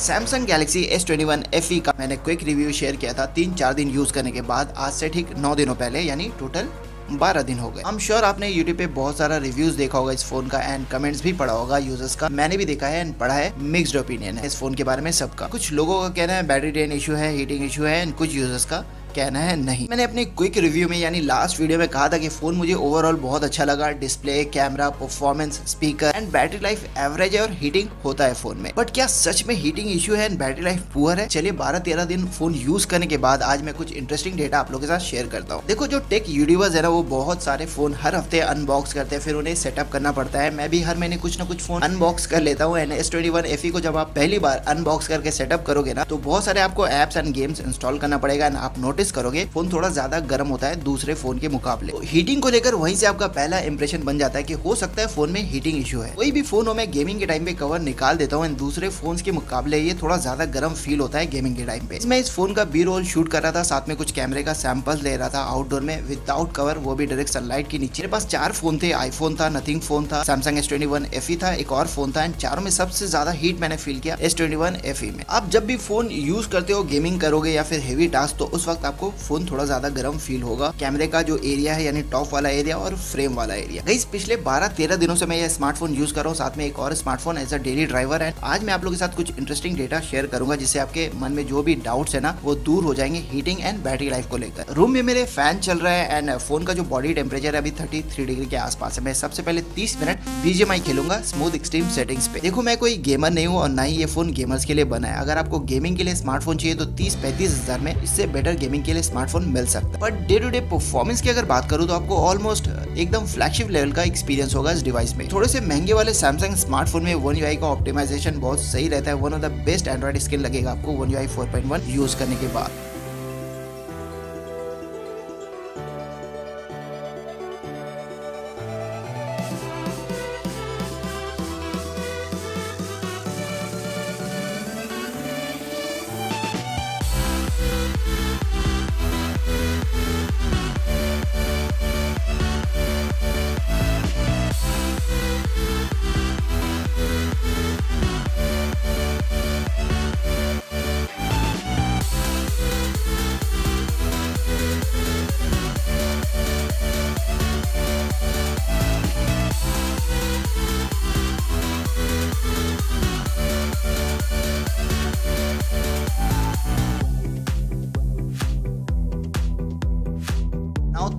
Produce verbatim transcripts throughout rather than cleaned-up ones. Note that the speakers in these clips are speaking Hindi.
Samsung Galaxy S twenty one F E का मैंने क्विक रिव्यू शेयर किया था तीन चार दिन यूज़ करने के बाद, आज से ठीक नौ दिनों पहले यानी टोटल बारह दिन हो गए। आई एम श्योर आपने YouTube पे बहुत सारा रिव्यूज देखा होगा इस फोन का एंड कमेंट्स भी पढ़ा होगा यूजर्स का। मैंने भी देखा है एंड पढ़ा है, मिक्स्ड ओपिनियन है इस फोन के बारे में सबका। कुछ लोगों का कहना है बैटरी ड्रेन इशू है, हीटिंग इशू है एंड कुछ यूजर्स का कहना है नहीं। मैंने अपने क्विक रिव्यू में यानी लास्ट वीडियो में कहा था कि फोन मुझे ओवरऑल बहुत अच्छा लगा, display, camera, performance, speaker and battery life average है और हीटिंग होता है फोन में। बट क्या सच में हीटिंग इश्यू है एंड बैटरी लाइफ पुअर है? चलिए बारह तेरह दिन फोन यूज करने के बाद आज मैं कुछ इंटरेस्टिंग डेटा आप लोगों के साथ शेयर करता हूँ। देखो, जो टेक यूट्यूबर्स है ना वो बहुत सारे फोन हर हफ्ते अनबॉक्स करते हैं, फिर उन्हें सेटअप करना पड़ता है। मैं भी हर महीने कुछ ना कुछ फोन अनबॉक्स कर लेता हूँ and S twenty one F E को जब आप पहली बार अनबॉक्स करके सेटअप करोगे ना तो बहुत सारे आपको एप्स एंड गेम्स इंस्टॉल करना पड़ेगा एंड आप नोटिस करोगे फोन थोड़ा ज्यादा गर्म होता है दूसरे फोन के मुकाबले। तो हीटिंग को लेकर वहीं से आपका पहला इंप्रेशन बन जाता है कि हो सकता है फोन में हीटिंग इश्यू है। कोई भी फोन हो, मैं गेमिंग के टाइम पे कवर निकाल देता हूँ, दूसरे फोन्स के मुकाबले ये थोड़ा ज्यादा गर्म फील होता है गेमिंग के टाइम पे। मैं इस फोन का बी रोल शूट कर रहा था, साथ में कुछ कैमरे का सैंपल ले रहा था आउटडोर में विदाउट कवर, वो भी डायरेक्ट सनलाइट के नीचे। मेरे पास चार फोन थे, आईफोन था, नथिंग फोन था, Samsung S twenty one F E था, एक और फोन था एंड चारों में सबसे ज्यादा हीट मैंने फील किया S twenty one F E में। आप जब भी फोन यूज करते हो, गेमिंग करोगे या फिर हेवी टास्क, तो उस वक्त आपको फोन थोड़ा ज्यादा गर्म फील होगा। कैमरे का जो एरिया है यानी टॉप वाला एरिया और फ्रेम वाला एरिया। गाइस, पिछले बारह तेरह दिनों से मैं यह स्मार्टफोन यूज कर रहा हूँ, साथ में एक और smartphone as a daily driver है। आज मैं आप लोगों के साथ कुछ इंटरेस्टिंग डेटा शेयर करूंगा जिससे आपके मन में जो भी डाउट्स है ना वो दूर हो जाएंगे हीटिंग एंड बैटरी लाइफ को लेकर। रूम में मेरे फैन चल रहा है एंड फोन का जो बॉडी टेम्परेचर है अभी थर्टी थ्री डिग्री के आसपास है। मैं सबसे पहले तीस minute B G M I खेलूंगा स्मूथ एक्सट्रीम सेटिंग्स पे। देखो, मैं कोई गेमर नहीं हूँ और ना ही ये फोन गेमर्स के लिए बना है। अगर आपको गेमिंग के लिए स्मार्टफोन चाहिए तो तीस पैंतीस हजार में इससे बेटर गेमिंग के लिए स्मार्टफोन मिल सकता है। But day to day performance की अगर बात करूं तो आपको ऑलमोस्ट एकदम फ्लैगशिप लेवल का एक्सपीरियंस होगा इस डिवाइस में। थोड़े से महंगे वाले सैमसंग स्मार्टफोन में वन यूआई का ऑप्टिमाइजेशन बहुत सही रहता है। One of the best Android skin लगेगा आपको one UI four point one use करने के बाद।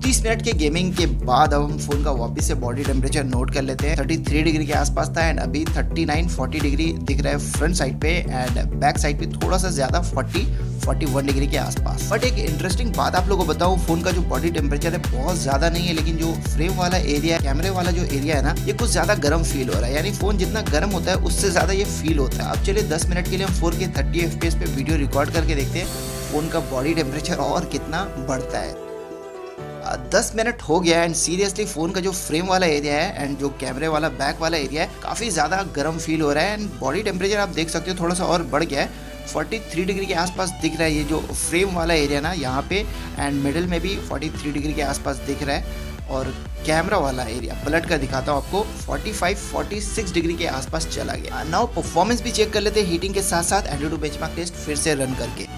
तीस मिनट के गेमिंग के बाद अब हम फोन का वापस से बॉडी टेम्परेचर नोट कर लेते हैं। तैंतीस डिग्री के आसपास था एंड अभी उनतालीस चालीस डिग्री दिख रहा है फ्रंट साइड पे एंड बैक साइड पे थोड़ा सा ज्यादा चालीस इकतालीस डिग्री के आसपास। बट एक इंटरेस्टिंग बात आप लोगों को बताऊं, फोन का जो बॉडी टेम्परेचर है बहुत ज्यादा नहीं है, लेकिन जो फ्रेम वाला एरिया, कैमरे वाला जो एरिया है ना ये कुछ ज्यादा गर्म फील हो रहा है। यानी फोन जितना गर्म होता है उससे ज्यादा ये फील होता है। अब चलिए दस मिनट के लिए हम four K thirty F P S पे वीडियो रिकॉर्ड करके देखते हैं फोन का बॉडी टेम्परेचर और कितना बढ़ता है। दस मिनट हो गया एंड सीरियसली फोन का जो फ्रेम वाला एरिया है एंड जो कैमरे वाला बैक वाला एरिया है काफ़ी ज़्यादा गर्म फील हो रहा है एंड बॉडी टेम्परेचर आप देख सकते हो थोड़ा सा और बढ़ गया है। तैंतालीस डिग्री के आसपास दिख रहा है ये जो फ्रेम वाला एरिया ना यहाँ पे, एंड मिडिल में भी तैंतालीस डिग्री के आसपास दिख रहा है। और कैमरा वाला एरिया पलट कर दिखाता हूँ आपको, पैंतालीस छियालीस डिग्री के आसपास चला गया। नाउ परफॉर्मेंस भी चेक कर लेते हैं हीटिंग के साथ साथ एंड्रॉइड बेंचमार्क टेस्ट फिर से रन करके।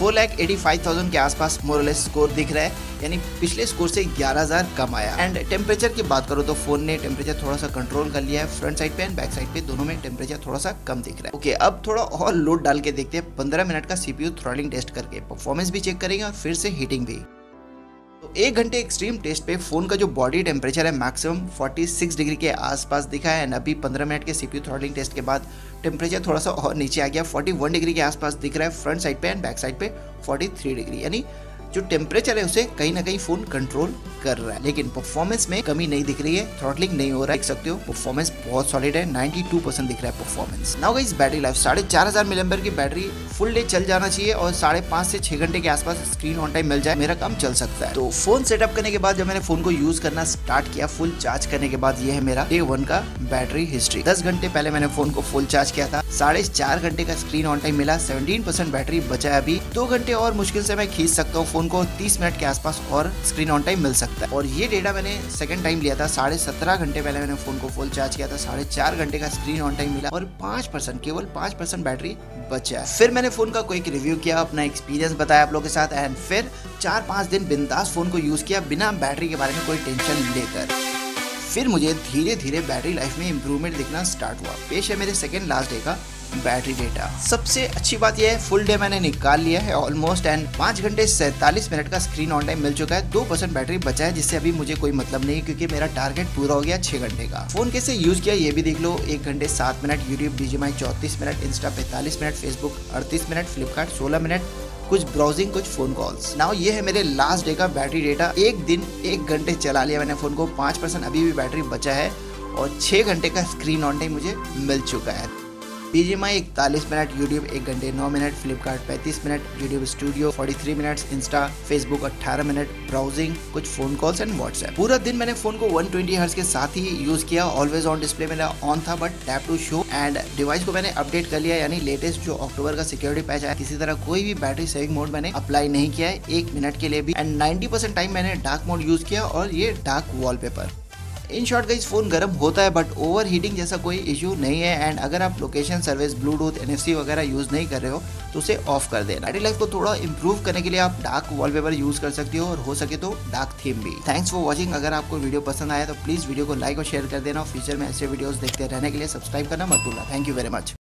Four lakh eighty five thousand के आसपास मोरलेस स्कोर दिख रहा है, यानी पिछले स्कोर से ग्यारह हज़ार कम आया। एंड टेम्परेचर की बात करो तो फोन ने टेम्परेचर थोड़ा सा कंट्रोल कर लिया है, फ्रंट साइड पे एंड बैक साइड पे दोनों में टेम्परेचर थोड़ा सा कम दिख रहा है। ओके okay, अब थोड़ा और लोड डाल के देखते हैं पंद्रह मिनट का सीपीयू थ्रॉटलिंग टेस्ट करके। परफॉर्मेंस भी चेक करेंगे और फिर से हीटिंग भी। तो एक घंटे एक्सट्रीम टेस्ट पे फोन का जो बॉडी टेम्परेचर है मैक्सिमम छियालीस डिग्री के आसपास दिखा है एंड अभी पंद्रह मिनट के सीपीयू थ्रॉटलिंग टेस्ट के बाद टेम्परेचर थोड़ा सा और नीचे आ गया, इकतालीस डिग्री के आसपास दिख रहा है फ्रंट साइड पे एंड बैक साइड पे तैंतालीस डिग्री। यानी जो टेम्परेचर है उसे कहीं ना कहीं फोन कंट्रोल कर रहा है, लेकिन परफॉर्मेंस में कमी नहीं दिख रही है, थ्रॉटलिंग नहीं हो रहा है। देख सकते हो परफॉर्मेंस बहुत सॉलिड है, बानवे परसेंट दिख रहा है performance. Now guys, battery life साढ़े चार हजार मिली एम्पियर की बैटरी फुल डे चल जाना चाहिए और साढ़े पाँच से छह घंटे के आसपास स्क्रीन ऑन टाइम मिल जाए मेरा काम चल सकता है। तो फोन सेटअप करने के बाद जब मैंने फोन को यूज करना स्टार्ट किया, फुल चार्ज करने के बाद यह है मेरा डे वन का बैटरी हिस्ट्री। दस घंटे पहले मैंने फोन को फुल चार्ज किया था, साढ़े चार घंटे का स्क्रीन ऑन टाइम मिला, सेवनटीन परसेंट बैटरी बचा है। अभी दो घंटे और मुश्किल से मैं खींच सकता हूँ फोन को तीस मिनट के आसपास और स्क्रीन ऑन टाइम मिल सकता है। और ये डेटा मैंने सेकंड टाइम लिया था, साढ़े सत्रह घंटे पहले मैंने फोन को फुल चार्ज किया था, साढ़े चार घंटे का स्क्रीन ऑन टाइम मिला और पांच परसेंट केवल पांच परसेंट बैटरी बचा। फिर मैंने फोन का क्विक रिव्यू किया, अपना एक्सपीरियंस बताया आप लोगों के साथ, एंड फिर चार पांच दिन बिंदास फोन को यूज किया बिना बैटरी के बारे में कोई टेंशन लेकर। फिर मुझे धीरे धीरे बैटरी लाइफ में इंप्रूवमेंट दिखना स्टार्ट हुआ। पेश है मेरे सेकंड लास्ट डे का बैटरी डेटा। सबसे अच्छी बात यह है फुल डे मैंने निकाल लिया है ऑलमोस्ट, एंड पाँच घंटे सैंतालीस मिनट का स्क्रीन ऑन टाइम मिल चुका है, दो परसेंट बैटरी बचा है, जिससे अभी मुझे कोई मतलब नहीं क्योंकि मेरा टारगेट पूरा हो गया छः घंटे का। फोन कैसे यूज किया ये भी देख लो, एक घंटे सात मिनट, यूट्यूब बीजीएमआई चौंतीस मिनट, इंस्टा पैंतालीस मिनट, फेसबुक अड़तीस मिनट, फ्लिपकार्ट सोलह मिनट, कुछ ब्राउजिंग, कुछ फोन कॉल्स। नाउ ये है मेरे लास्ट डे का बैटरी डेटा। एक दिन एक घंटे चला लिया मैंने फोन को, पाँच परसेंट अभी भी बैटरी बचा है और छः घंटे का स्क्रीन ऑन टाइम मुझे मिल चुका है। बीजीएमआई इकतालीस मिनट, यूट्यूब एक घंटे नौ मिनट, फ्लिपकार्ट पैंतीस मिनट, यूट्यूब स्टूडियो तैंतालीस मिनट, इंस्टा फेसबुक अट्ठारह मिनट, ब्राउजिंग, कुछ फोन कॉल्स एंड व्हाट्सएप। पूरा दिन मैंने फोन को वन ट्वेंटी हर्ट्ज के साथ ही यूज किया। ऑलवेज ऑन डिस्प्ले मेरा ऑन था but tap to show, and device को मैंने अपडेट कर लिया, यानी लेटेस्ट जो अक्टूबर का सिक्योरिटी पैच आया किसी तरह कोई भी बैटरी सेविंग मोड मैंने अप्लाई नहीं किया है एक मिनट के लिए भी, एंड नाइन्टी परसेंट टाइम मैंने डार्क मोड यूज किया और ये dark wallpaper. In short guys phone गर्म होता है बट ओवर हीटिंग जैसा कोई इशू नहीं है, एंड अगर आप लोकेशन सर्विस ब्लूटूथ एनएफसी वगैरह यूज नहीं कर रहे हो तो उसे ऑफ कर देना। बैटरी लाइफ को थोड़ा इंप्रूव करने के लिए आप डार्क वॉलपेपर यूज कर सकते हो और हो सके तो डार्क थीम भी। Thanks for watching. अगर आपको वीडियो पसंद आया तो प्लीज वीडियो को लाइक और शेयर कर देना। फ्यूचर में ऐसे वीडियोज देखते रहने के लिए सब्सक्राइब करना मत भूलना। Thank you very much.